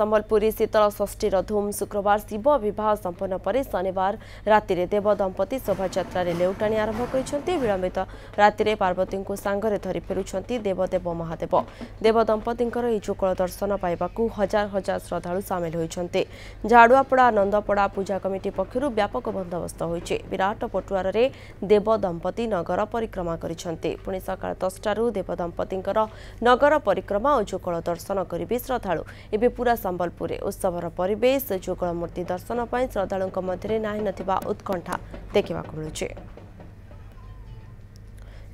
संबलपुरी शीतल षष्ठी धूम शुक्रवार शिव बहुत संपन्न पर शनिवार राति रे देव दंपति शोभायात्रा लेउटाणी आरंभ करछन्ती। विलंबित राति रे पार्वती को सांगरे धरी फेरुछन्ती देवदेव महादेव। देव दंपतिंकर एई चोकल दर्शन पाइबाकू हजार हजार श्रद्धालु सामिल होइछन्ती। झाडुआपड़ा नंदपड़ा पूजा कमिटी पक्षरु व्यापक बंदोबस्त होइछे। विराट पटुआर रे देव दंपति नगर परिक्रमा करिछन्ती। पुणी सकाळ 10टारु देव दंपतिंकर नगर परिक्रमा और चोकल दर्शन करिबे श्रद्धालु। एबे पूरा संबलपुर उत्सवर परिवेश चोकल मूर्ति दर्शन पर श्रद्धालुओं मध्य नाही नथिबा उत्कंठा देखा मिलुछे।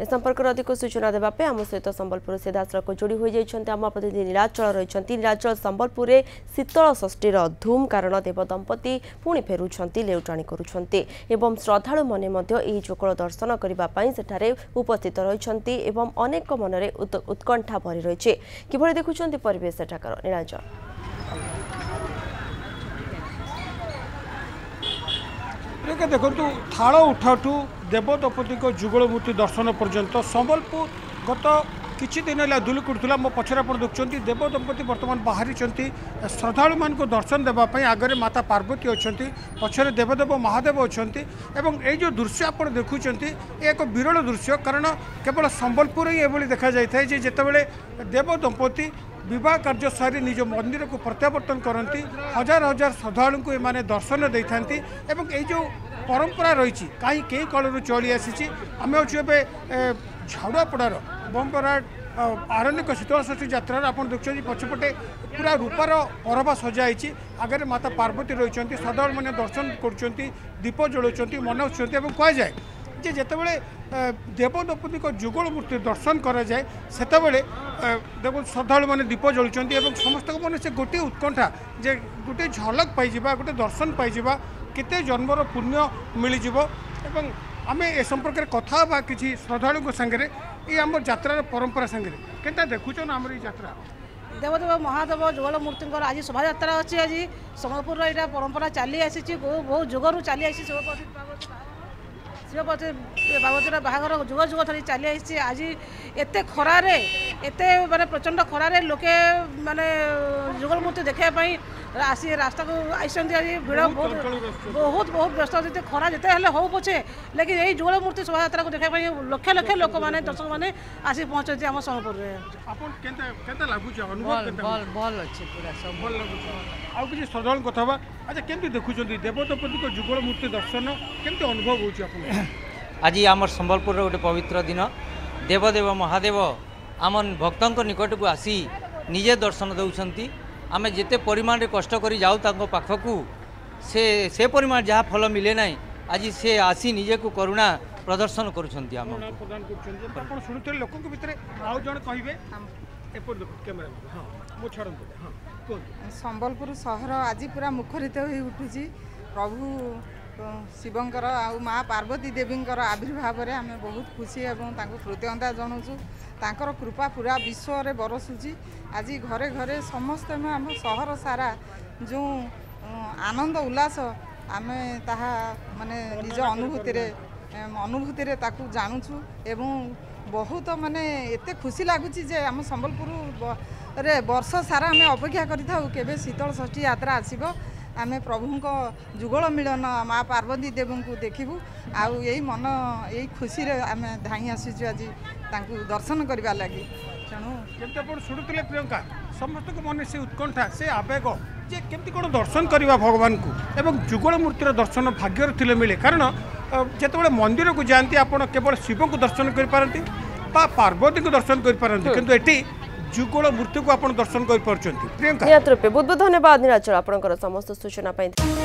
इस संपर्क में अधिक सूचना देवापे आम सहित संबलपुर सीधासख जोड़ी हो जाती आम प्रतिनिधि नीलाचल रही। नीलाचल संबलपुर में शीतल षष्ठी धूम कारण देव दंपति पुणी फेरुंट लेउटाणी करुंट एवं श्रद्धा मैंने चोकल दर्शन करने सेठारे उपस्थित रही अनेक मनरे उत्कंठा भरी रही है। किभली देखुं परिवेश सेठाकर नीलाचल देखु थाल उठाठू देव दंपति जुगल मूर्ति दर्शन पर्यंत संबलपुर गत किसी दिन है दुलुक उठूला। मो पचर आप देखते देव दंपति बर्तमान बाहरी श्रद्धा मान दर्शन देवाई आगे माता पार्वती अच्छा पक्षर देवदेव महादेव अच्छा यो दृश्य आप देखुं एक विरल दृश्य कारण केवल संबलपुर ही देखा जाए जितेबाला देव दंपति विवाह कार्य सारी निज मंदिर को प्रत्यावर्तन करती हजार हजार श्रद्धालु को एमाने दर्शन दे था जो परंपरा रही कहीं कई कालू चली आसी। आम अच्छे झाड़ुआपड़ार बमबराट आरण्यक शीतलषष्ठी यात्रा आप देखते पछपटे पूरा रूपार अरवा सजाई आगे माता पार्वती रही श्रद्धालु मैंने दर्शन कर दीप जलाउं मनाऊँ कहुए जे जितेबाला देव दंपति जुगल मूर्ति दर्शन कराए से देखो श्रद्धालु मैंने दीप जलुं समस्त मन से गोटे उत्कंठा जे गोटे झलक पाई गोटे दर्शन पाई केते जन्मर पुण्य मिलज एवं आम ए संपर्क में कथा बा कि श्रद्धालु सांगे ये आम यात्रार परंपरा सांगे के देखुन आम यात्रा देवदेव महादेव जुगल मूर्ति आज शोभा अच्छी आज संबलपुर यहाँ परंपरा चली आसी बहुत जुगर चली आसी शिव बाबतीर बाहर जुग जुग थी चली आई। आज एत खरार मानते प्रचंड खरार लोके मानते जुगल मूर्ति देखापी आसी रास्ता को आई आज भिड़ बहुत बहुत बहुत व्यस्त होती खरा जिते हो पछे लेकिन यही जुगल मूर्ति शोभा यात्रा को देखापी लक्ष लक्ष लोक मैंने दर्शक मैंने आसी पहुँचती आम संबलपुर में श्रद्धालु कथ अच्छा केमती देखुं देव दंपति जुगल मूर्ति दर्शन केमती अनुभव हो। आज आम संबलपुर गोटे पवित्र दिन देवदेव महादेव आम भक्तों निकट को आसी निजे दर्शन दौरान आम जिते परिमाण रे कष्ट करी जाऊ तांको पाखकू से परिमाण जहाँ फल मिले ना आज से आसी निजे को करुणा प्रदर्शन करुँच आम शुणुते लोक आउ जन कह संबलपुर सहर आज पूरा मुखरित हो उठुची प्रभु शिवंकर आउ माँ पार्वती देवींकर आविर्भाव रे आमे बहुत खुशी एवं कृतज्ञता जनाऊँ तांकर कृपा पूरा विश्व रे बरसुची। आज घरे घरे समस्ते में आम सहर सारा जो आनंद उल्लास आमे ताहा माने निज अनुभूति रे ताकू जानूँ एवं बहुत माने एते खुशी लागुची जे आम संबलपुर रे वर्ष सारा आम अपेक्षा करें शीतल षष्ठी यात्रा आसीबो आमे प्रभु को जुगल मिलन माँ पार्वती देव को देखू आउ यही मन यही खुशी रे आमे धाई आसीचु आज तांकू दर्शन करबा लागि। तेणु केमते पण सुनुतले प्रियंका समस्त को मन से उत्कंठा से आवेग जे केमती कोन दर्शन करबा भगवान को एवं जुगल मूर्तिर दर्शन भाग्यर थिले मिले कारण जतबेले मंदिर को जानती आपण केवल शिव को दर्शन कर पारंती बा पार्वती को दर्शन कर पारंती किंतु एठी जुगल मूर्ति को आपण दर्शन कर पारछंती। प्रियंका नियत रूपे बहुत बहुत धन्यवाद नीलाचल आपनकर समस्त सूचना पाई।